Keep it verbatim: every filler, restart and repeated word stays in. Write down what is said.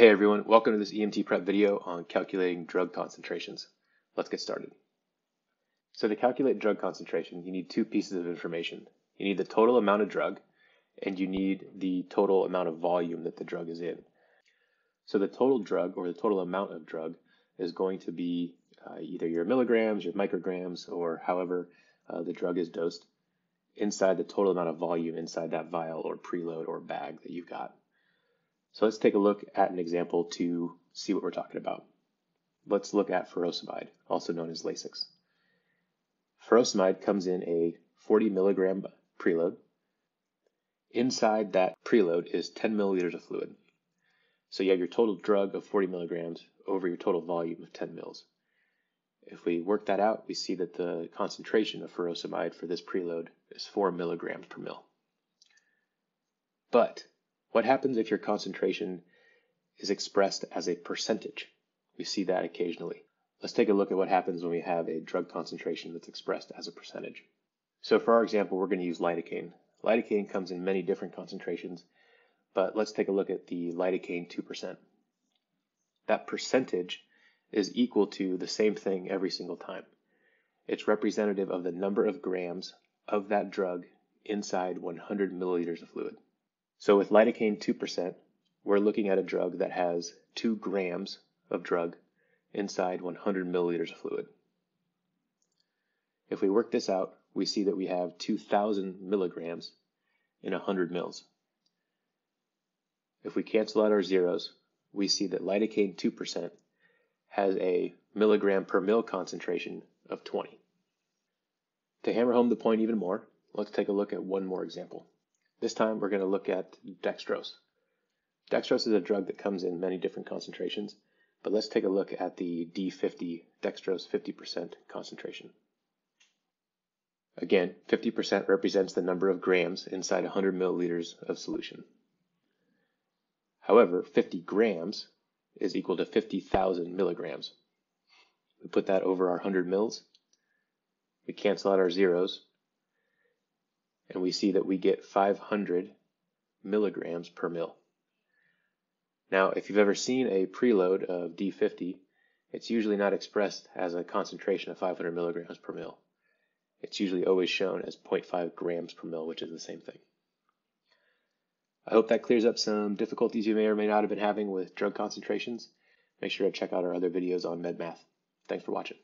Hey everyone, welcome to this E M T prep video on calculating drug concentrations. Let's get started. So to calculate drug concentration, you need two pieces of information. You need the total amount of drug, and you need the total amount of volume that the drug is in. So the total drug, or the total amount of drug, is going to be uh, either your milligrams, your micrograms, or however uh, the drug is dosed, inside the total amount of volume inside that vial or preload or bag that you've got. So let's take a look at an example to see what we're talking about. Let's look at furosemide, also known as Lasix. Furosemide comes in a forty milligram preload. Inside that preload is ten milliliters of fluid. So you have your total drug of forty milligrams over your total volume of ten mils. If we work that out, we see that the concentration of furosemide for this preload is four milligrams per mil. But what happens if your concentration is expressed as a percentage? We see that occasionally. Let's take a look at what happens when we have a drug concentration that's expressed as a percentage. So for our example, we're going to use lidocaine. Lidocaine comes in many different concentrations, but let's take a look at the lidocaine two percent. That percentage is equal to the same thing every single time. It's representative of the number of grams of that drug inside one hundred milliliters of fluid. So with lidocaine two percent, we're looking at a drug that has two grams of drug inside one hundred milliliters of fluid. If we work this out, we see that we have two thousand milligrams in one hundred mils. If we cancel out our zeros, we see that lidocaine two percent has a milligram per mil concentration of twenty. To hammer home the point even more, let's take a look at one more example. This time we're going to look at dextrose. Dextrose is a drug that comes in many different concentrations, but let's take a look at the D fifty dextrose fifty percent concentration. Again, fifty percent represents the number of grams inside one hundred milliliters of solution. However, fifty grams is equal to fifty thousand milligrams. We put that over our one hundred mils, we cancel out our zeros, and we see that we get five hundred milligrams per mil. Now, if you've ever seen a preload of D fifty, it's usually not expressed as a concentration of five hundred milligrams per mil. It's usually always shown as zero point five grams per mil, which is the same thing. I hope that clears up some difficulties you may or may not have been having with drug concentrations. Make sure to check out our other videos on MedMath. Thanks for watching.